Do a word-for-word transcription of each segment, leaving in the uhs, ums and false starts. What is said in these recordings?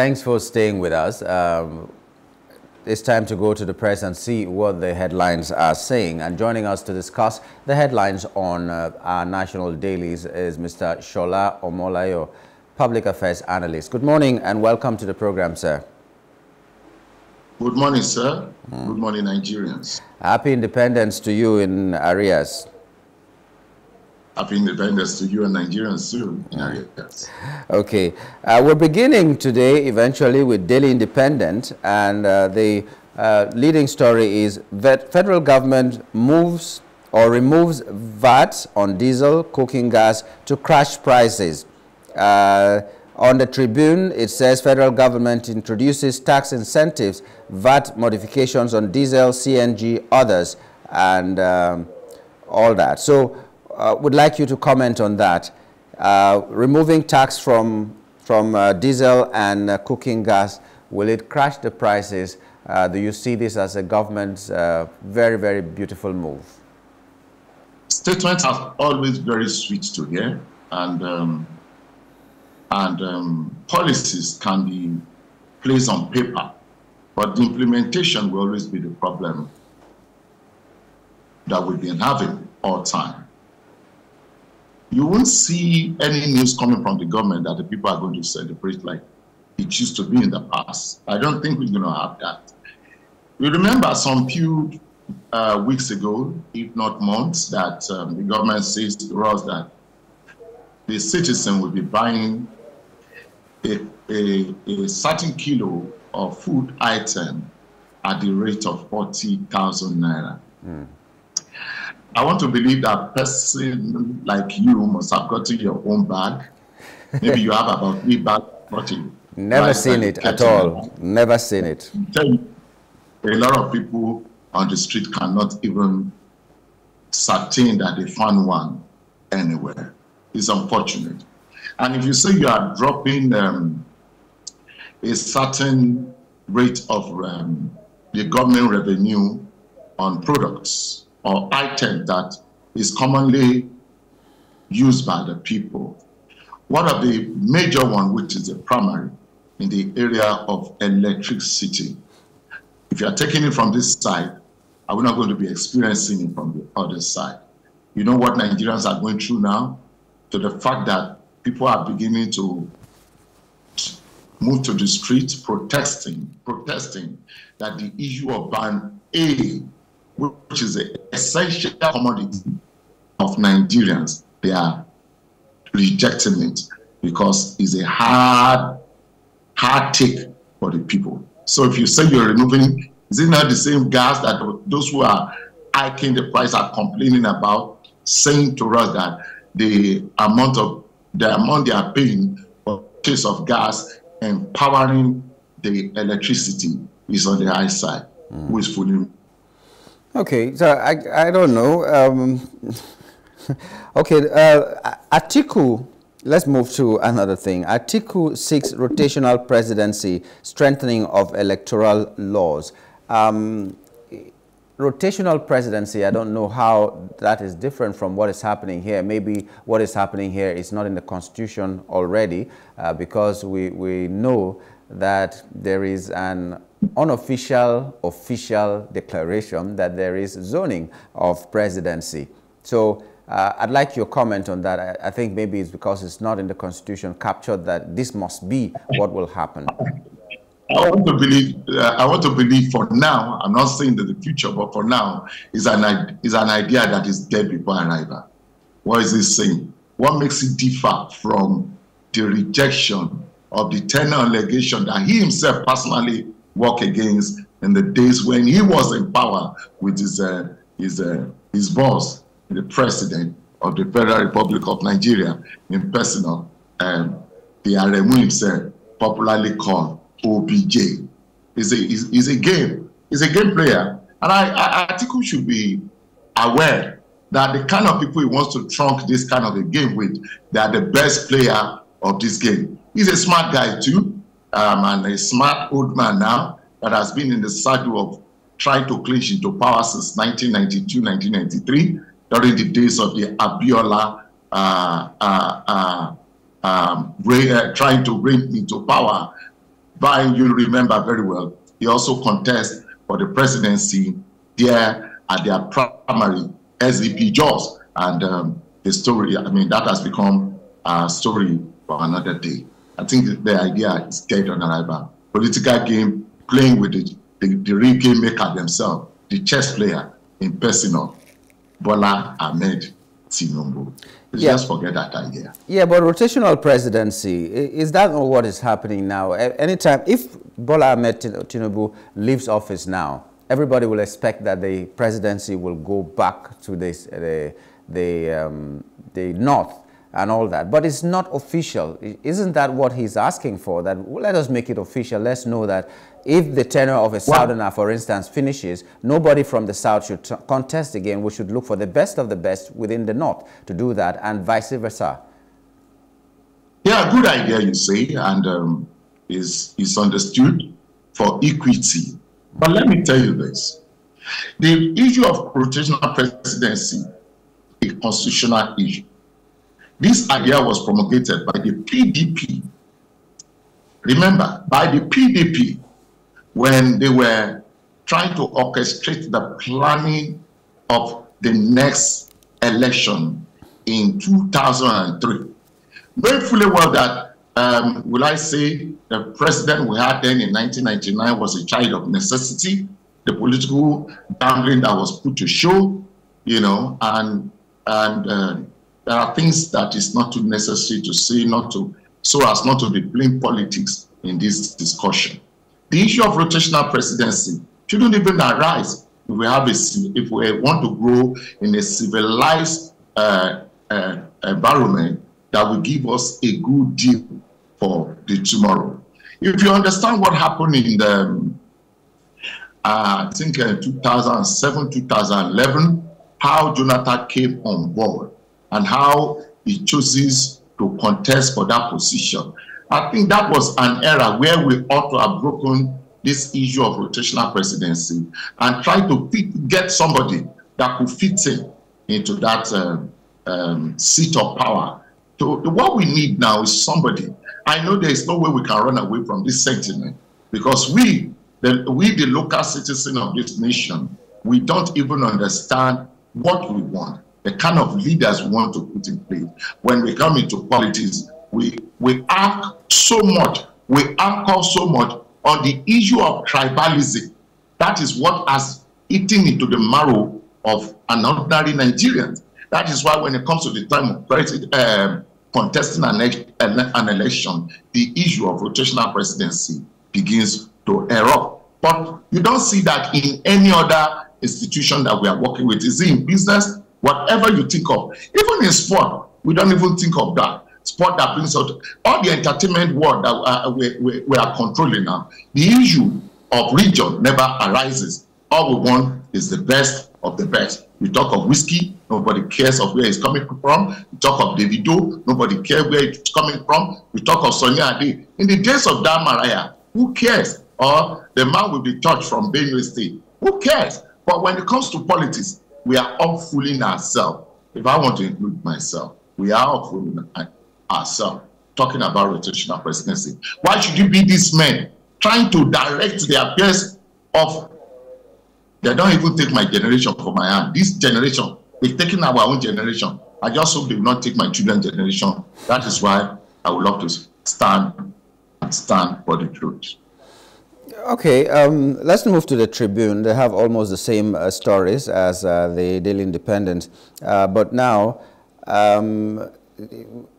Thanks for staying with us. Um, it's time to go to the press and see what the headlines are saying. And joining us to discuss the headlines on uh, our national dailies is Mister Shola Omolayo, Public Affairs Analyst. Good morning and welcome to the program, sir. Good morning, sir. Mm. Good morning, Nigerians. Happy Independence to you in arrears. Happy Independence to you and Nigerians too. Yes. Okay, uh, we're beginning today eventually with Daily Independent, and uh, the uh, leading story is that federal government moves or removes V A T on diesel cooking gas to crash prices. Uh, on the Tribune, it says federal government introduces tax incentives, V A T modifications on diesel, C N G, others, and um, all that. So. Uh, would like you to comment on that, uh, removing tax from from uh, diesel and uh, cooking gas. Will it crash the prices? Uh, do you see this as a government's uh, very very beautiful move? Statements are always very sweet to hear, and um, and um, policies can be placed on paper, but the implementation will always be the problem that we've been having all time. You won't see any news coming from the government that the people are going to celebrate like it used to be in the past. I don't think we're going to have that. You remember some few uh, weeks ago, if not months, that um, the government says to us that the citizen will be buying a, a, a certain kilo of food item at the rate of forty thousand naira. Mm. I want to believe that person like you must have gotten your own bag. Maybe you have about three bags. Never seen it at all. Never seen it. A lot of people on the street cannot even ascertain that they found one anywhere. It's unfortunate. And if you say you are dropping um, a certain rate of um, the government revenue on products, or item that is commonly used by the people. One of the major one, which is the primary, in the area of electricity. If you are taking it from this side, are we not going to be experiencing it from the other side? You know what Nigerians are going through now? To the fact that people are beginning to move to the streets protesting, protesting that the issue of ban A, which is the essential commodity of Nigerians, they are rejecting it because it's a hard, hard take for the people. So if you say you're removing, is it not the same gas that those who are hiking the price are complaining about, saying to us that the amount of the amount they are paying for case of gas and powering the electricity is on the high side, mm. Who is fooling? Okay, so I, I don't know. Um, okay, uh, Atiku, let's move to another thing. Atiku seeks rotational presidency, strengthening of electoral laws. Um, rotational presidency, I don't know how that is different from what is happening here. Maybe what is happening here is not in the constitution already, uh, because we, we know that there is an unofficial official declaration that there is zoning of presidency. So uh, I'd like your comment on that. I, I think maybe it's because it's not in the constitution captured that this must be what will happen. I want to believe, uh, I want to believe for now, I'm not saying that the future, but for now, is an, is an idea that is dead before arrival. What is it saying? What makes it differ from the rejection of the tenor allegation that he himself personally work against in the days when he was in power with his uh, his uh, his boss, the president of the Federal Republic of Nigeria, in personal, um, the R M U himself, popularly called O B J. Is a is, is a game. He's a game player, and I, I I think we should be aware that the kind of people he wants to trunk this kind of a game with, they are the best player of this game. He's a smart guy too. Um, and a smart old man now that has been in the saddle of trying to clinch into power since nineteen ninety-two, nineteen ninety-three, during the days of the Abiola uh, uh, uh, um, trying to bring into power Bayo, you remember very well, he also contests for the presidency there at their primary S D P jobs. And um, the story, I mean, that has become a story for another day. I think the idea is dead on arrival. Political game, playing with the, the, the real game maker themselves, the chess player in personal, Bola Ahmed Tinubu. Yeah. Just forget that idea. Yeah, but rotational presidency, is that not what is happening now? Anytime, if Bola Ahmed Tinubu leaves office now, everybody will expect that the presidency will go back to this, the, the, um, the north and all that. But it's not official. Isn't that what he's asking for? That well, let us make it official. Let's know that if the tenure of a Southerner, for instance, finishes, nobody from the South should t contest again. We should look for the best of the best within the North to do that, and vice versa. Yeah, good idea, you say, and um, is is understood for equity. But let me tell you this. The issue of rotational presidency is a constitutional issue. This idea was promulgated by the P D P. Remember, by the P D P, when they were trying to orchestrate the planning of the next election in two thousand three. Very fully well that, um, will I say, the president we had then in nineteen ninety-nine was a child of necessity, the political gambling that was put to show, you know, and, and, uh, there are things that is not too necessary to say, not to, so as not to be playing politics in this discussion. The issue of rotational presidency shouldn't even arise if we have a, if we want to grow in a civilized uh, uh, environment that will give us a good deal for the tomorrow. If you understand what happened in the, uh, I think uh, two thousand seven, two thousand eleven, how Jonathan came on board, and how he chooses to contest for that position. I think that was an era where we ought to have broken this issue of rotational presidency and try to fit, get somebody that could fit in into that um, um, seat of power. So what we need now is somebody. I know there is no way we can run away from this sentiment, because we, the, we the local citizen of this nation, we don't even understand what we want. The kind of leaders we want to put in place. When we come into politics, we we act so much, we act so much on the issue of tribalism. That is what has eaten into the marrow of an ordinary Nigerian. That is why when it comes to the time of uh, contesting an, an election, the issue of rotational presidency begins to erupt. But you don't see that in any other institution that we are working with. Is it in business? Whatever you think of, even in sport, we don't even think of that. Sport that brings out all the entertainment world that uh, we, we, we are controlling now. The issue of region never arises. All we want is the best of the best. We talk of whiskey, nobody cares of where it's coming from. We talk of Davido, nobody cares where it's coming from. We talk of Sonia Ade. In the days of Dan Maraya, who cares? Or the man with the church from Benue State, who cares? But when it comes to politics, we are all fooling ourselves. If I want to include myself, we are all fooling ourselves, talking about rotational presidency. Why should you be these men trying to direct their peers of, they don't even take my generation from my hand. This generation, we've taken our own generation. I just hope they will not take my children's generation. That is why I would love to stand and stand for the truth. Okay, um, let's move to the Tribune. They have almost the same uh, stories as uh, the Daily Independent. Uh, but now, um,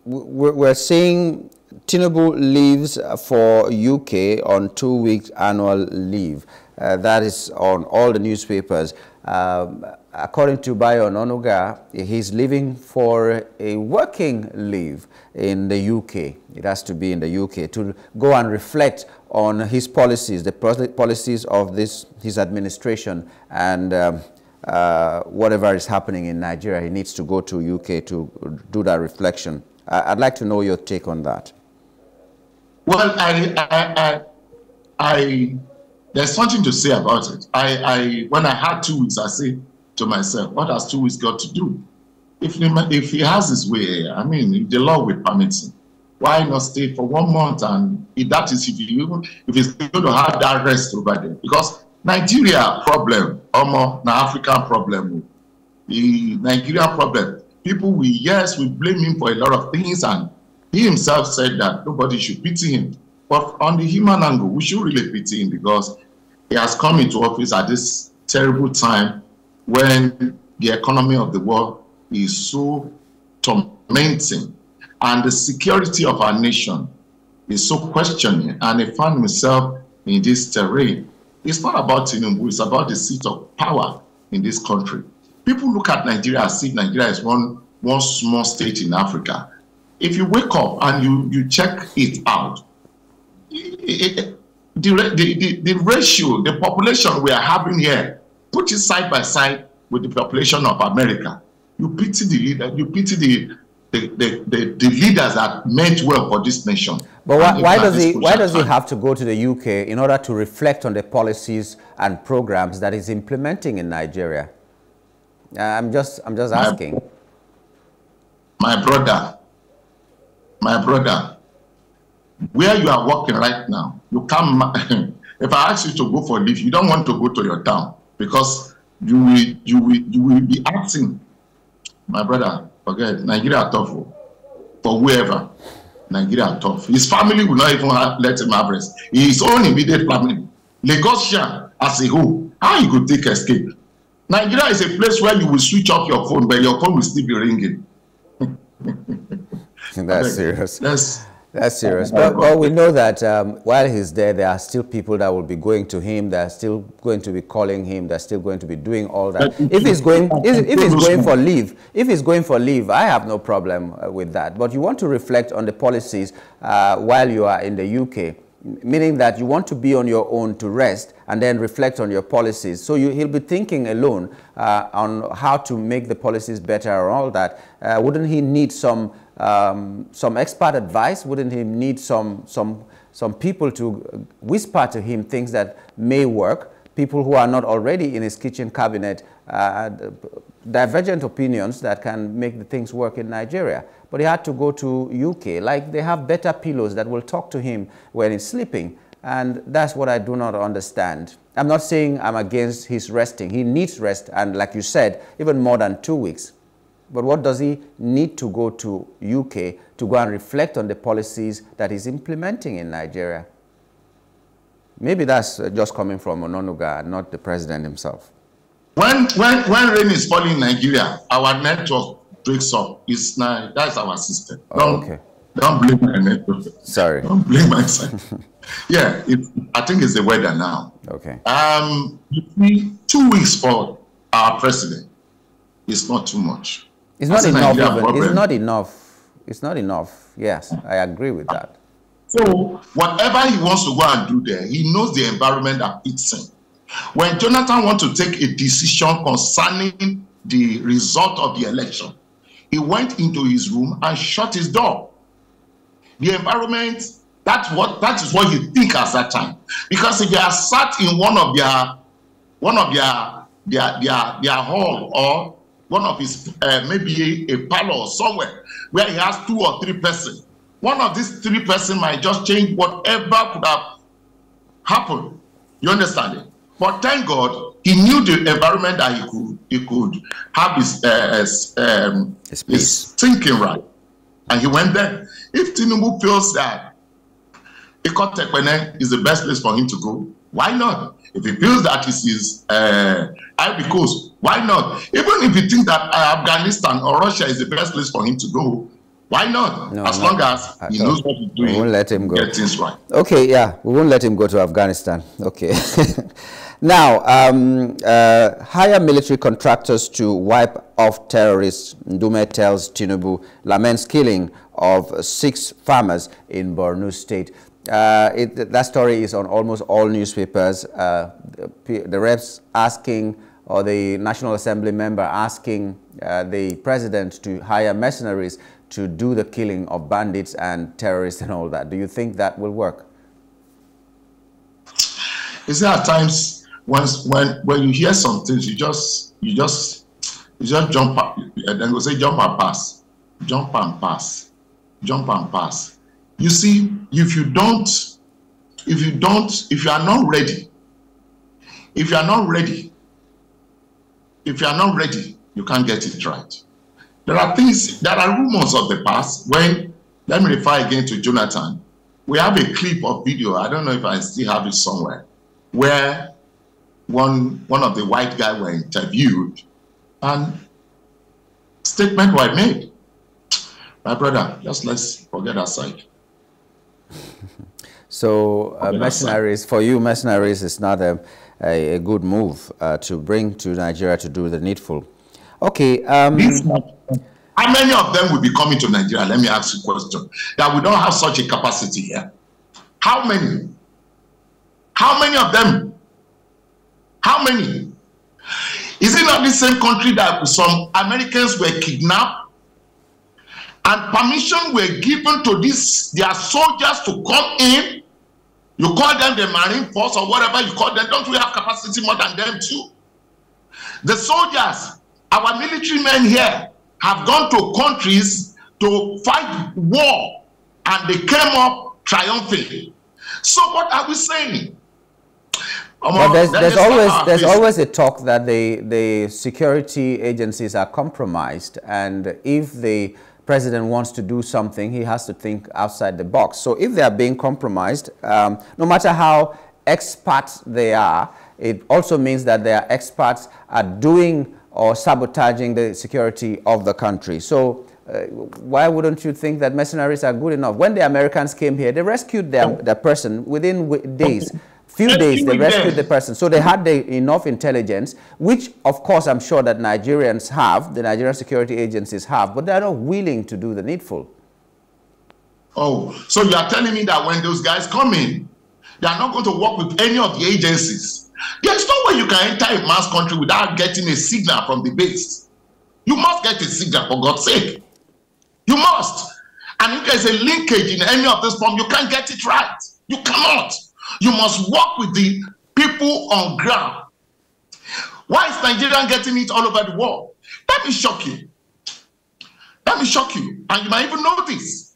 we're seeing Tinubu leaves for U K on two weeks annual leave. Uh, that is on all the newspapers. Um, according to Bayo Onanuga, he's leaving for a working leave in the U K. It has to be in the U K to go and reflect on his policies, the policies of this his administration, and um, uh, whatever is happening in Nigeria. He needs to go to U K to do that reflection. I I'd like to know your take on that. Well, I, I, I, I there's something to say about it. I, I, when I had two weeks, I said to myself, what has two weeks got to do? If he, if he has his way, I mean, if the law will permit him, why not stay for one month? And if that is, if, you, if it's going to have that rest over there. Because Nigeria problem, almost an African problem, the Nigeria problem, people will, yes, we blame him for a lot of things, and he himself said that nobody should pity him. But on the human angle, we should really pity him, because he has come into office at this terrible time when the economy of the world is so tormenting and the security of our nation is so questioning, and he found himself in this terrain. It's not about Tinubu, it's about the seat of power in this country. People look at Nigeria as if Nigeria is one, one small state in Africa. If you wake up and you, you check it out, it, it, the, the, the ratio, the population we are having here, put it side by side with the population of America. You pity the leader, you pity the the, the, the, the leaders that meant well for this nation. But why, why does he why does he have to go to the U K in order to reflect on the policies and programs that he's implementing in Nigeria? Uh, I'm just I'm just asking. My, my brother, my brother, where you are working right now, you can't. If I ask you to go for a leave, you don't want to go to your town, because you will you will you will be acting. My brother, forget Nigeria are tough for whoever. Nigeria are tough. His family will not even have, let him have rest. His own immediate family, Lagosian as a whole, how you could take escape? Nigeria is a place where you will switch off your phone, but your phone will still be ringing. That's serious. That's, That's serious. But, but we know that um, while he's there, there are still people that will be going to him. They're still going to be calling him. They're still going to be doing all that. If he's going, if, if he's going for leave, if he's going for leave, I have no problem uh, with that. But you want to reflect on the policies uh, while you are in the U K. Meaning that you want to be on your own to rest and then reflect on your policies. So you, he'll be thinking alone uh, on how to make the policies better and all that. Uh, wouldn't he need some um, some expert advice? Wouldn't he need some some some people to whisper to him things that may work? People who are not already in his kitchen cabinet, uh, divergent opinions that can make the things work in Nigeria. But he had to go to U K. Like, they have better pillows that will talk to him when he's sleeping. And that's what I do not understand. I'm not saying I'm against his resting. He needs rest, and like you said, even more than two weeks. But what does he need to go to U K to go and reflect on the policies that he's implementing in Nigeria? Maybe that's just coming from Onanuga, not the president himself. When, when, when rain is falling in Nigeria, our network breaks up. It's not, that's our system. Don't, oh, okay. Don't blame my network. Sorry. Don't blame myself. Yeah, it, I think it's the weather now. Okay. Um, two weeks for our president is not too much. It's not enough. Even, it's not enough. It's not enough. Yes, I agree with that. So whatever he wants to go and do there, he knows the environment that it's in. When Jonathan wants to take a decision concerning the result of the election, he went into his room and shut his door. The environment, that's what, that is what you think at that time. Because if you are sat in one of their, one of their, their, their, their hall, or one of his, uh, maybe a, a parlor or somewhere, where he has two or three persons, one of these three persons might just change whatever could have happened. You understand it? But thank God, he knew the environment that he could, he could have his, uh, his, um, his, his thinking right. And he went there. If Tinubu feels that Ikoyi-Tekwene is the best place for him to go, why not? If he feels that it is uh, Ivory Coast, why not? Even if he thinks that uh, Afghanistan or Russia is the best place for him to go, why not? No, as no, long as he knows what he's doing, we won't let him go. Get things right. Okay, yeah, we won't let him go to Afghanistan. Okay. Now, um, uh, hire military contractors to wipe off terrorists. Ndume tells Tinubu, laments killing of six farmers in Borno State. Uh, it, that story is on almost all newspapers. Uh, the, the reps asking, or the National Assembly member asking uh, the president to hire mercenaries to do the killing of bandits and terrorists and all that. Do you think that will work? Is there at times once when when you hear some things, you just you just you just jump up and go say jump and pass, jump and pass, jump and pass. You see, if you don't, if you don't, if you are not ready, if you are not ready, if you are not ready, you can't get it right. There are things, there are rumors of the past when, let me refer again to Jonathan. We have a clip of video, I don't know if I still have it somewhere, where one, one of the white guys were interviewed and statements were made. My brother, just let's forget that side. So uh, mercenaries, for you, mercenaries is not a, a, a good move uh, to bring to Nigeria to do the needful. Okay. Um, How many of them will be coming to Nigeria? Let me ask you a question. That we don't have such a capacity here. How many? How many of them? How many? Is it not the same country that some Americans were kidnapped and permission were given to these their soldiers to come in? You call them the Marine Force or whatever you call them. Don't we have capacity more than them too? The soldiers, our military men here, have gone to countries to fight war, and they came up triumphantly. So what are we saying? But there's, there's always there's always a talk that the the security agencies are compromised, and if the president wants to do something, he has to think outside the box. So if they are being compromised, um, no matter how expert they are, it also means that their experts are doing or sabotaging the security of the country. So uh, why wouldn't you think that mercenaries are good enough? When the Americans came here, they rescued their, their person within w days. Few days, they rescued the person. So they had the, enough intelligence, which, of course, I'm sure that Nigerians have, the Nigerian security agencies have, but they're not willing to do the needful. Oh, so you are telling me that when those guys come in, they are not going to work with any of the agencies? There's no way you can enter a mass country without getting a signal from the base. You must get a signal, for God's sake. You must. And if there's a linkage in any of this form, you can't get it right. You cannot. You must work with the people on ground. Why is Nigeria getting it all over the world? Let me shock you. Let me shock you. And you might even know this.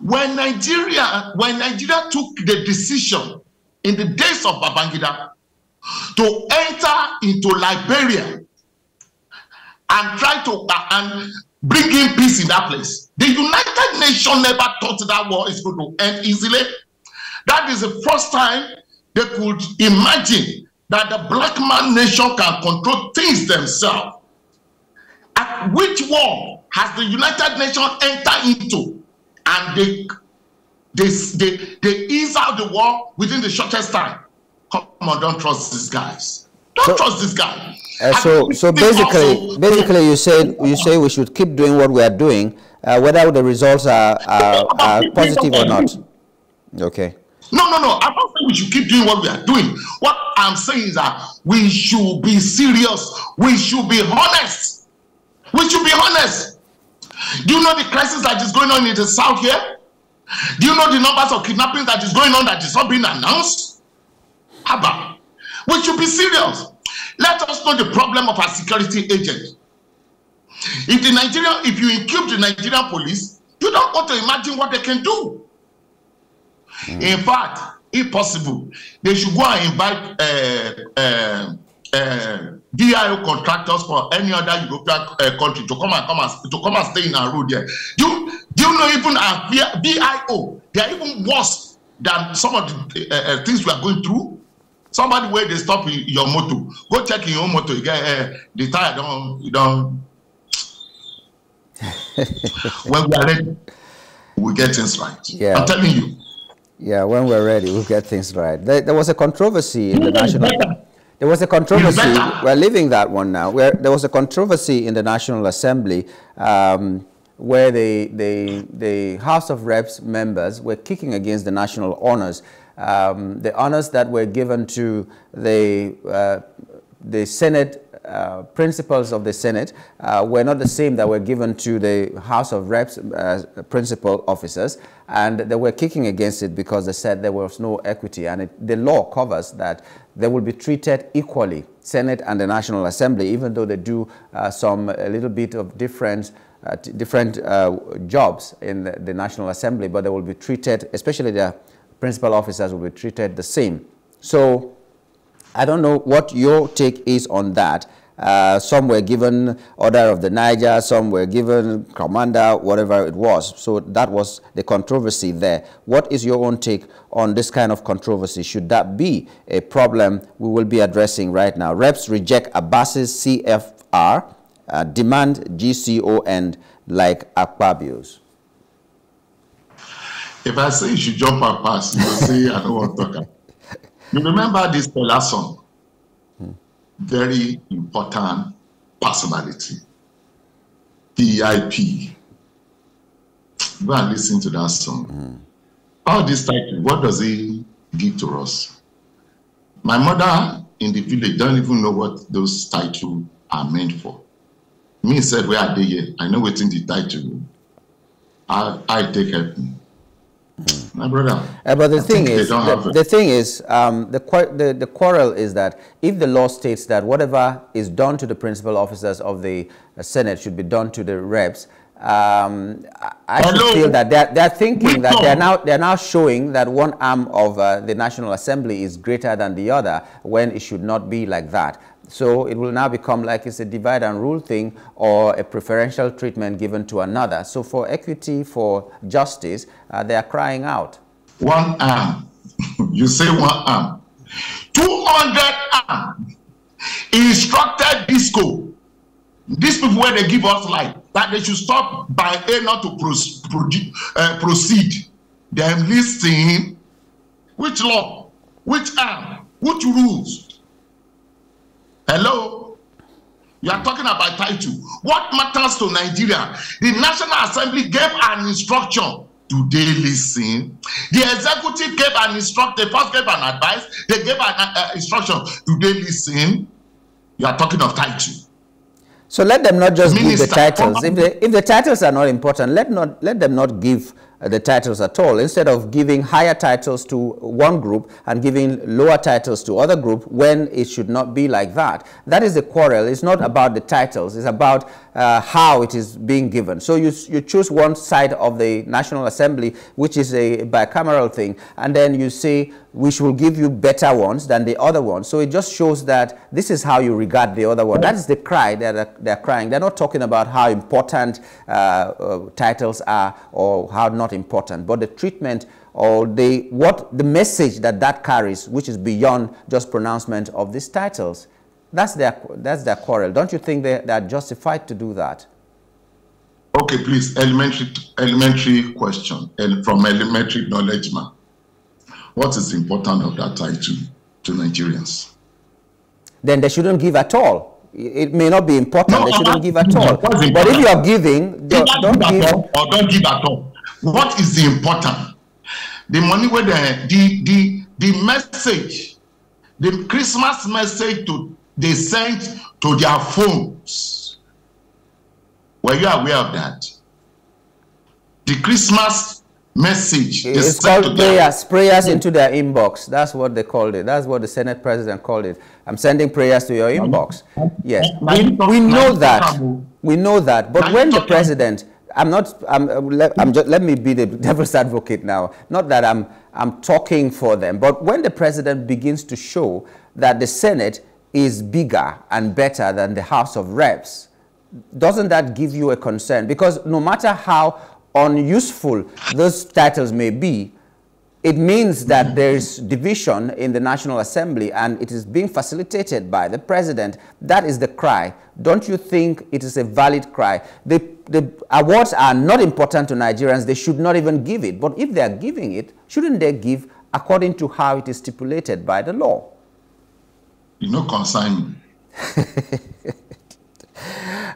When Nigeria, when Nigeria took the decision in the days of Babangida, to enter into Liberia and try to uh, and bring in peace in that place, the United Nations never thought that war is going to end easily. That is the first time they could imagine that the black man nation can control things themselves. At which war has the United Nations entered into? And they They, they, they ease out the war within the shortest time. Come on, don't trust these guys. Don't so, trust these guys. Uh, so, so basically, also, basically, you say you say we should keep doing what we are doing, uh, whether the results are, are, are positive or not. Okay. No, no, no. I'm not saying we should keep doing what we are doing. What I'm saying is that we should be serious. We should be honest. We should be honest. Do you know the crisis that is going on in the south here? Do you know the numbers of kidnappings that is going on that is not being announced? Haba. We should be serious. Let us know the problem of our security agent. If the Nigerian, if you incube the Nigerian police, you don't want to imagine what they can do. Mm. In fact, if possible, they should go and invite uh, uh, uh, D I O contractors for any other European uh, country to come and come and to come and stay in our road here. You. Do you know even our B I O, they are even worse than some of the uh, uh, things we are going through? Somebody where they stop your motor, go check in your motor, you get uh, the tire, don't, you don't. When we are ready, we'll get things right. Yeah. I'm telling you. Yeah, when we're ready, we'll get things right. There, there was a controversy in the national... There was a controversy, we're leaving that one now, where there was a controversy in the National Assembly um, where the, the, the House of Reps members were kicking against the national honors. Um, the honors that were given to the, uh, the Senate, uh, principles of the Senate uh, were not the same that were given to the House of Reps uh, principal officers, and they were kicking against it because they said there was no equity, and it, the law covers that they will be treated equally, Senate and the National Assembly, even though they do uh, some a little bit of difference uh, t different uh, jobs in the, the National Assembly, but they will be treated, especially the principal officers will be treated the same. So I don't know what your take is on that. Uh, some were given Order of the Niger, some were given Commander, whatever it was. So that was the controversy there. What is your own take on this kind of controversy? Should that be a problem we will be addressing right now? Reps reject Abbas's C F R, uh, demand G C O N like Akpabio's. If I say you should jump and pass, you will say I don't want to talk. You remember this Fela song? Very important personality, P I P. Go and listen to that song. Mm. All this title, what does it give to us? My mother in the village don't even know what those titles are meant for. Me said, where are they here? I know what's in the title. I, I take help. My brother. Uh, but the thing, is, the, the thing is, um, the thing is, the quarrel is that if the law states that whatever is done to the principal officers of the uh, Senate should be done to the reps, um, I feel that they're, they're thinking that they're now they're now showing that one arm of uh, the National Assembly is greater than the other when it should not be like that. So it will now become like it's a divide and rule thing or a preferential treatment given to another. So for equity, for justice, uh, they are crying out. One arm. You say one arm. two hundred arm. Instructed disco. These people where they give us life, that they should stop by A not to pro uh, proceed. They enlist him. Which law? Which arm? Which rules? Hello? You are talking about title. What matters to Nigeria? The National Assembly gave an instruction. Do they listen? The executive gave an instruction. They first gave an advice. They gave an uh, instruction. Do they listen? You are talking of title. So let them not just Minister, give the titles. If the, if the titles are not important, let, not, let them not give the titles at all. Instead of giving higher titles to one group and giving lower titles to other group when it should not be like that. That is the quarrel. It's not about the titles. It's about uh, how it is being given. So you, you choose one side of the National Assembly, which is a bicameral thing, and then you say, we should give you better ones than the other ones. So it just shows that this is how you regard the other one. That is the cry that they're crying. They're not talking about how important uh, uh, titles are or how not important, but the treatment or the what the message that that carries, which is beyond just pronouncement of these titles. That's their that's their quarrel. Don't you think they, they are justified to do that? Okay, please, elementary elementary question and from elementary knowledge man. What is important of that title to Nigerians? Then they shouldn't give at all. It may not be important. No, they shouldn't give at all. But if you are giving, don't, don't give at all, or don't give at all. What is the important? The money where the the the, the message, the Christmas message to they sent to their phones. Were you aware of that? The Christmas message. It's called prayers, prayers into their inbox. That's what they called it. That's what the Senate president called it. I'm sending prayers to your inbox. Yes, we, we know that. We know that. But when the president, I'm not. I'm. I'm just, let me be the devil's advocate now. Not that I'm. I'm talking for them. But when the president begins to show that the Senate is bigger and better than the House of Reps, doesn't that give you a concern? Because no matter how unuseful those titles may be, it means that there is division in the National Assembly and it is being facilitated by the president. That is the cry. Don't you think it is a valid cry? The, the awards are not important to Nigerians. They should not even give it. But if they are giving it, shouldn't they give according to how it is stipulated by the law? You know, concern me.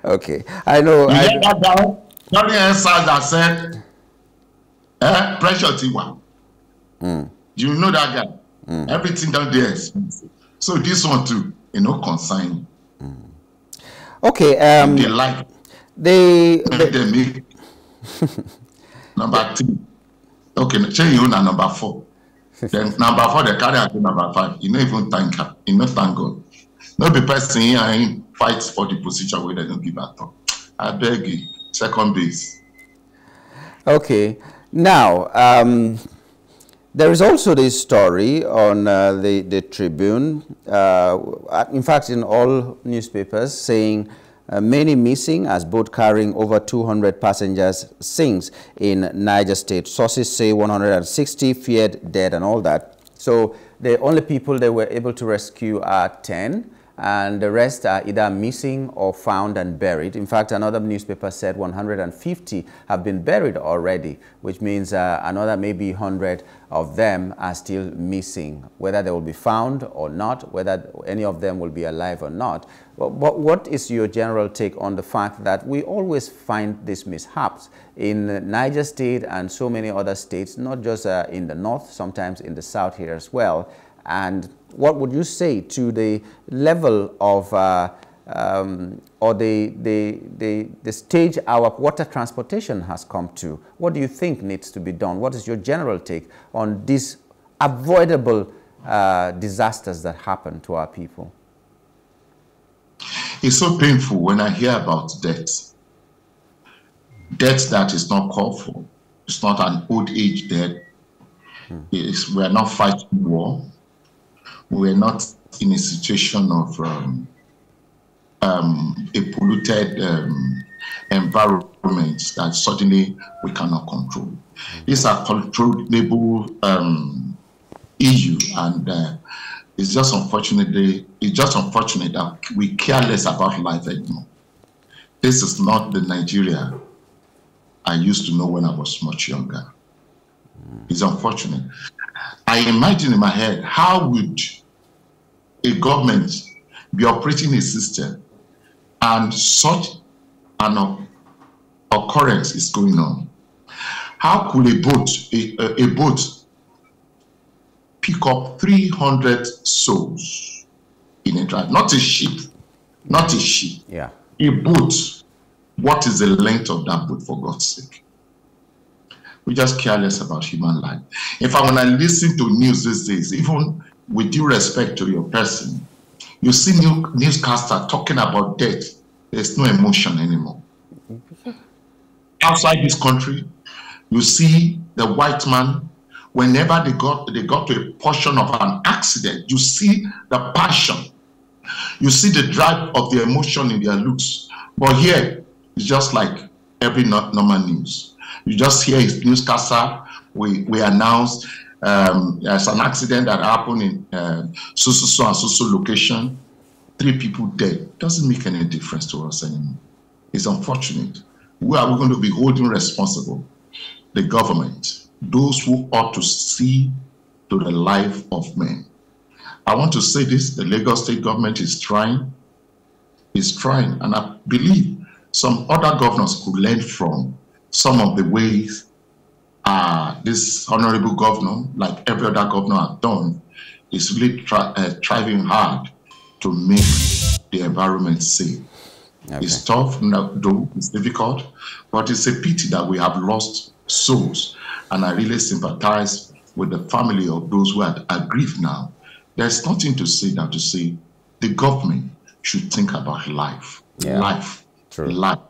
Okay. I know. You I know. That down? Sorry, answers that said, eh, pressure T one. Mm. You know that guy. Mm. Everything down there is expensive. So this one too, you know, concern. Mm. Okay. Um, they like. They. They, they make. Number three. Okay, change you na number four. Then number four, they carry out to number five. You know, even thank her. You know, thank God. No be person here fights for the position where they don't give at all. I beg you. second base. Okay. Now, um, there is also this story on uh, the, the Tribune, uh, in fact, in all newspapers, saying uh, many missing as boat carrying over two hundred passengers sinks in Niger State. Sources say one hundred sixty feared dead and all that. So the only people they were able to rescue are ten, and the rest are either missing or found and buried. In fact, another newspaper said one hundred fifty have been buried already, which means uh, another maybe one hundred of them are still missing, whether they will be found or not, whether any of them will be alive or not. But, but what is your general take on the fact that we always find these mishaps in Niger State and so many other states, not just uh, in the north, sometimes in the south here as well? And what would you say to the level of uh, um, or the, the, the, the stage our water transportation has come to? What do you think needs to be done? What is your general take on these avoidable uh, disasters that happen to our people? It's so painful when I hear about death. Death that is not called for. It's not an old age death. Hmm. It's, we're not fighting war. We're not in a situation of um, um, a polluted um, environment that suddenly we cannot control. These are controllable um, issue, and uh, it's just unfortunately, it's just unfortunate that we care less about life anymore. This is not the Nigeria I used to know when I was much younger. It's unfortunate. I imagine in my head, how would a government be operating a system and such an occurrence is going on? How could a boat, a, a boat pick up three hundred souls in a drive? Not a ship, not a ship. Yeah. A boat. What is the length of that boat, for God's sake? We just care less about human life. In fact, when I listen to news these days, even with due respect to your person, you see new newscasters talking about death. There's no emotion anymore. Outside this country, you see the white man, whenever they got, they got to a portion of an accident, you see the passion. You see the drive of the emotion in their looks. But here, it's just like every normal news. You just hear his newscaster. We we announced um, there's an accident that happened in uh, so so so and so so location. Three people dead. Doesn't make any difference to us anymore. It's unfortunate. Who are we going to be holding responsible? The government, those who ought to see to the life of men. I want to say this: the Lagos State government is trying, is trying, and I believe some other governors could learn from some of the ways uh, this honorable governor, like every other governor has done, is really striving uh, hard to make the environment safe. Okay. It's tough, though, it's difficult, but it's a pity that we have lost souls. And I really sympathize with the family of those who are aggrieved now. There's nothing to say than to say the government should think about life, yeah. life, True. life,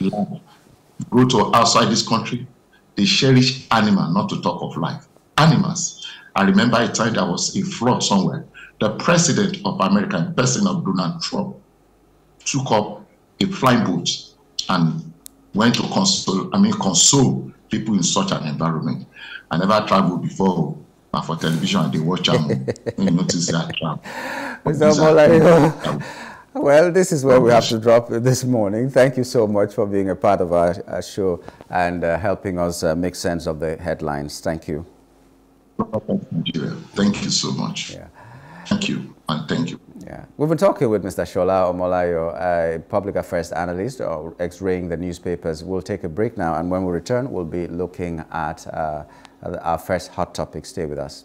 life. Go to outside this country, they cherish animal, not to talk of life. Animals. I remember a time there was a flood somewhere. The president of America, in person of Donald Trump, took up a flying boat and went to console, I mean, console people in such an environment. I never traveled before, but for television, and they watch them. You notice that trap. Well, this is where we have to drop this morning. Thank you so much for being a part of our, our show and uh, helping us uh, make sense of the headlines. Thank you. Thank you so much. Yeah. Thank you, and thank you. Yeah. We've been talking with Mister Shola Omolayo, a public affairs analyst, or X-raying the newspapers. We'll take a break now, and when we return, we'll be looking at uh, our first hot topic. Stay with us.